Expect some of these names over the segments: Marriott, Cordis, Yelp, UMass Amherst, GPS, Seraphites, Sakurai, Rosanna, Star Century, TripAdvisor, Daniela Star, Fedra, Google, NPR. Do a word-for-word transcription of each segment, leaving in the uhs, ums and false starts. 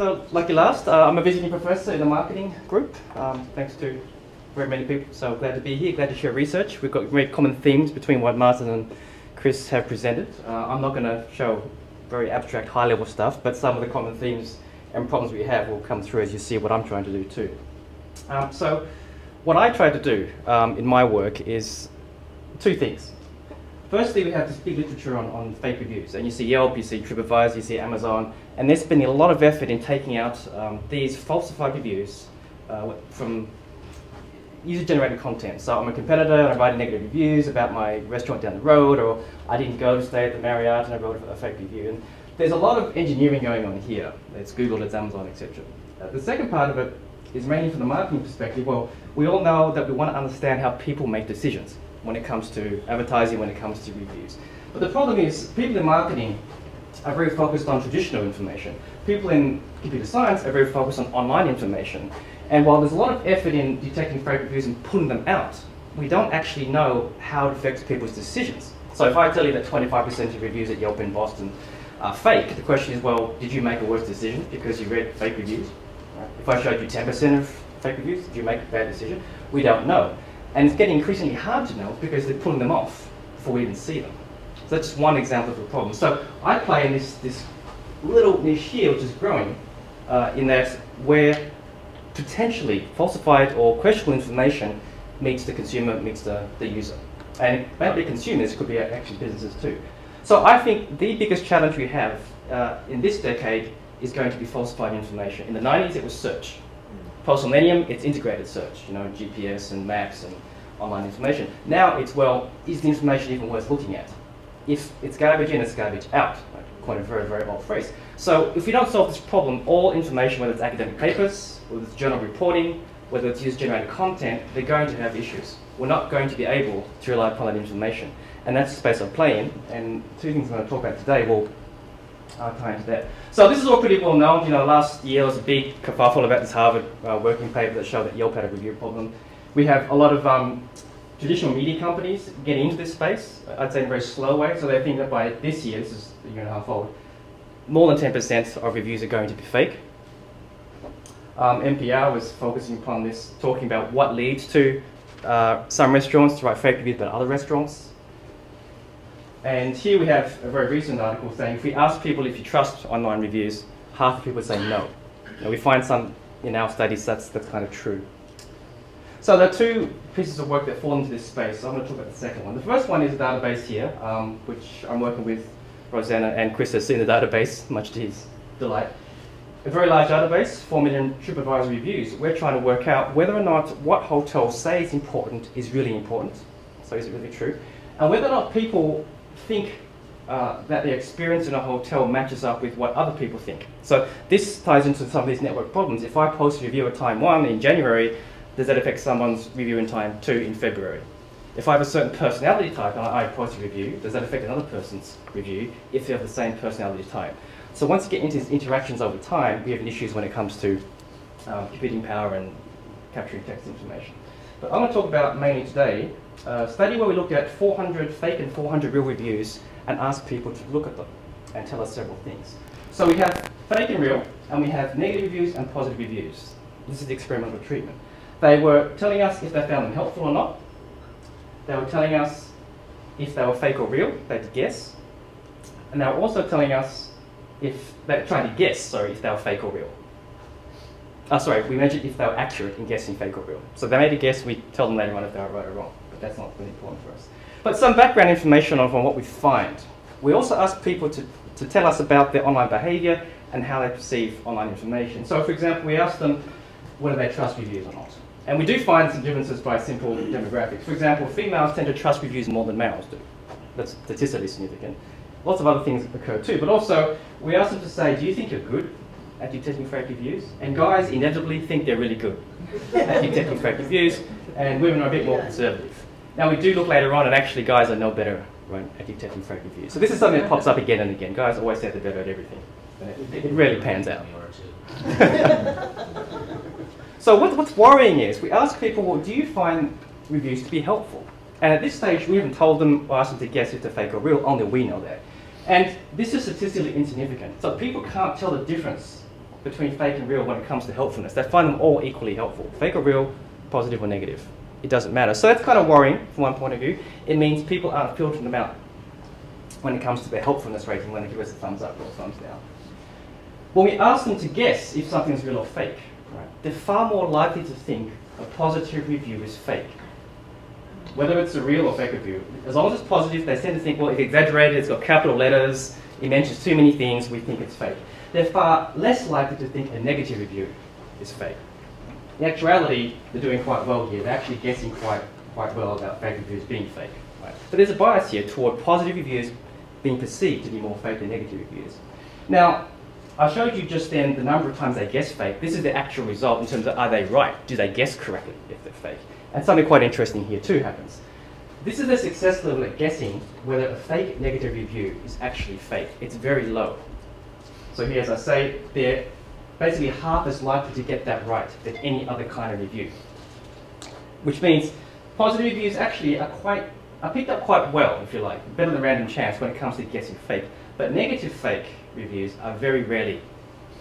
So, lucky last, uh, I'm a visiting professor in the marketing group, um, thanks to very many people, so glad to be here, glad to share research. We've got very common themes between what Martin and Chris have presented. Uh, I'm not going to show very abstract, high-level stuff, but some of the common themes and problems we have will come through as you see what I'm trying to do too. Um, so, what I try to do um, in my work is two things. Firstly, we have this big literature on, on fake reviews, and you see Yelp, you see TripAdvisor, you see Amazon, and they're spending a lot of effort in taking out um, these falsified reviews uh, from user-generated content. So I'm a competitor, and I write negative reviews about my restaurant down the road, or I didn't go to stay at the Marriott, and I wrote a, a fake review. And there's a lot of engineering going on here. It's Google, it's Amazon, et cetera. Uh, the second part of it is mainly from the marketing perspective. Well, we all know that we want to understand how people make decisions when it comes to advertising, when it comes to reviews. But the problem is, people in marketing are very focused on traditional information. People in computer science are very focused on online information. And while there's a lot of effort in detecting fake reviews and putting them out, we don't actually know how it affects people's decisions. So if I tell you that twenty-five percent of reviews at Yelp in Boston are fake, the question is, well, did you make a worse decision because you read fake reviews? If I showed you ten percent of fake reviews, did you make a bad decision? We don't know. And it's getting increasingly hard to know because they're pulling them off before we even see them. So that's just one example of a problem. So I play in this, this little niche here, which is growing, uh, in that where potentially falsified or questionable information meets the consumer, meets the, the user. And it may be consumers, it could be actually businesses too. So I think the biggest challenge we have uh, in this decade is going to be falsified information. In the nineties, it was search. Post-millennium, it's integrated search, you know, G P S and maps and online information. Now it's, well, is the information even worth looking at? If it's garbage in, it's garbage out. I coined a very, very old phrase. So if we don't solve this problem, all information, whether it's academic papers, whether it's journal reporting, whether it's user-generated content, they're going to have issues. We're not going to be able to rely upon that information. And that's the space I play in, and two things I'm going to talk about today will archives there. So this is all pretty well known. You know, last year was a big kerfuffle about this Harvard uh, working paper that showed that Yelp had a review problem. We have a lot of um, traditional media companies getting into this space, I'd say in a very slow way. So they think that by this year, this is a year and a half old, more than ten percent of reviews are going to be fake. Um, N P R was focusing upon this, talking about what leads to uh, some restaurants to write fake reviews about other restaurants. And here we have a very recent article saying, if we ask people if you trust online reviews, half the people say no. Now we find some in our studies that's, that's kind of true. So there are two pieces of work that fall into this space. So I'm going to talk about the second one. The first one is a database here, um, which I'm working with Rosanna, and Chris has seen the database, much to his delight. A very large database, four million TripAdvisor reviews. We're trying to work out whether or not what hotels say is important is really important. So is it really true? And whether or not people think uh, that their experience in a hotel matches up with what other people think. So this ties into some of these network problems. If I post a review at time one in January, does that affect someone's review in time two in February? If I have a certain personality type and I post a review, does that affect another person's review if they have the same personality type? So once you get into these interactions over time, we have issues when it comes to uh, computing power and capturing text information. But I'm going to talk about mainly today a study where we looked at four hundred fake and four hundred real reviews and asked people to look at them and tell us several things. So we have fake and real, and we have negative reviews and positive reviews. This is the experimental treatment. They were telling us if they found them helpful or not. They were telling us if they were fake or real, they had to guess. And they were also telling us if they tried to guess, sorry, if they were fake or real. Oh, sorry, we measured if they were accurate in guessing fake or real. So they made a guess, we tell them later on if they were right or wrong. That's not really important for us. But some background information on what we find. We also ask people to, to tell us about their online behavior and how they perceive online information. So for example, we ask them whether they trust reviews or not. And we do find some differences by simple demographics. For example, females tend to trust reviews more than males do. That's statistically significant. Lots of other things occur too. But also, we ask them to say, do you think you're good at detecting fake reviews? And guys inevitably think they're really good at detecting fake reviews, and women are a bit more conservative. Now we do look later on, and actually guys are no better right, at detecting fake reviews. So this is something that pops up again and again. Guys always say they're better at everything. It, it really pans out. So what, what's worrying is, we ask people, well, do you find reviews to be helpful? And at this stage, we haven't told them or asked them to guess if they're fake or real, only we know that. And this is statistically insignificant. So people can't tell the difference between fake and real when it comes to helpfulness. They find them all equally helpful, fake or real, positive or negative. It doesn't matter. So that's kind of worrying from one point of view. It means people aren't filtering them out when it comes to their helpfulness rating, when they give us a thumbs up or a thumbs down. When we ask them to guess if something's real or fake, right, they're far more likely to think a positive review is fake. Whether it's a real or fake review, as long as it's positive, they tend to think, well, if it's exaggerated, it's got capital letters, it mentions too many things, we think it's fake. They're far less likely to think a negative review is fake. In actuality, they're doing quite well here. They're actually guessing quite, quite well about fake reviews being fake. Right? But there's a bias here toward positive reviews being perceived to be more fake than negative reviews. Now, I showed you just then the number of times they guess fake. This is the actual result in terms of, are they right? Do they guess correctly if they're fake? And something quite interesting here too happens. This is the success level at guessing whether a fake negative review is actually fake. It's very low. So here, as I say, they're basically half as likely to get that right than any other kind of review. Which means positive reviews actually are quite, are picked up quite well, if you like, better than random chance when it comes to guessing fake. But negative fake reviews are very rarely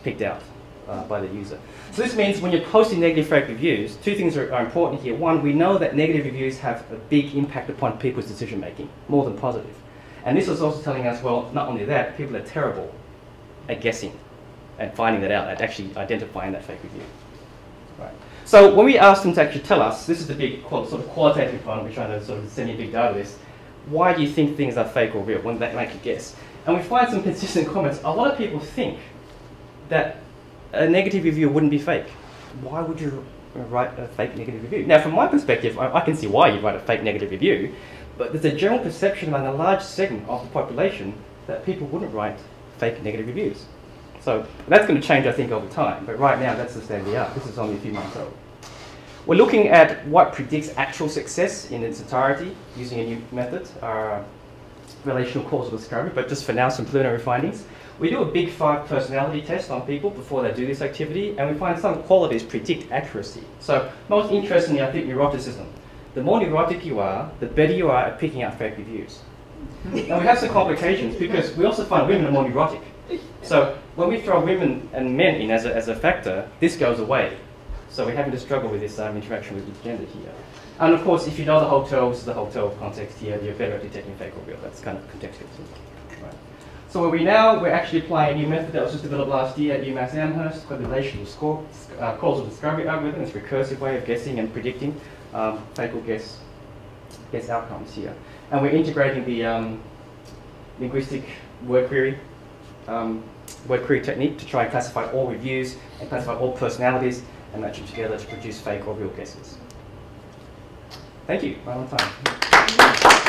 picked out Uh, by the user. So this means when you're posting negative fake reviews, two things are, are important here. One, we know that negative reviews have a big impact upon people's decision making, more than positive. And this is also telling us, well, not only that, people are terrible at guessing and finding that out, at actually identifying that fake review. Right. So when we ask them to actually tell us, this is the big sort of qualitative one, we're trying to sort of send you a big data list, why do you think things are fake or real? When they make a guess. And we find some consistent comments. A lot of people think that a negative review wouldn't be fake. Why would you write a fake negative review? Now, from my perspective, I, I can see why you write a fake negative review, but there's a general perception among a large segment of the population that people wouldn't write fake negative reviews. So that's going to change, I think, over time. But right now, that's the state of the art. This is only a few months old. We're looking at what predicts actual success in its entirety using a new method, our relational causal discovery. But just for now, some preliminary findings. We do a big five personality test on people before they do this activity, and we find some qualities predict accuracy. So most interestingly, I think, neuroticism. The more neurotic you are, the better you are at picking out fake reviews. Now we have some complications because we also find women are more neurotic. So when we throw women and men in as a, as a factor, this goes away. So we're having to struggle with this um, interaction with gender here. And of course, if you know the hotel, this is the hotel context here, you're better at detecting fake or real. That's kind of contextual too. So where we now, we're actually applying a new method that was just developed last year at UMass Amherst called the relational score, uh, causal discovery algorithm. It's a recursive way of guessing and predicting um, fake or guess, guess outcomes here. And we're integrating the um, linguistic word query, um, word query technique to try and classify all reviews and classify all personalities and match them together to produce fake or real guesses. Thank you. One more time.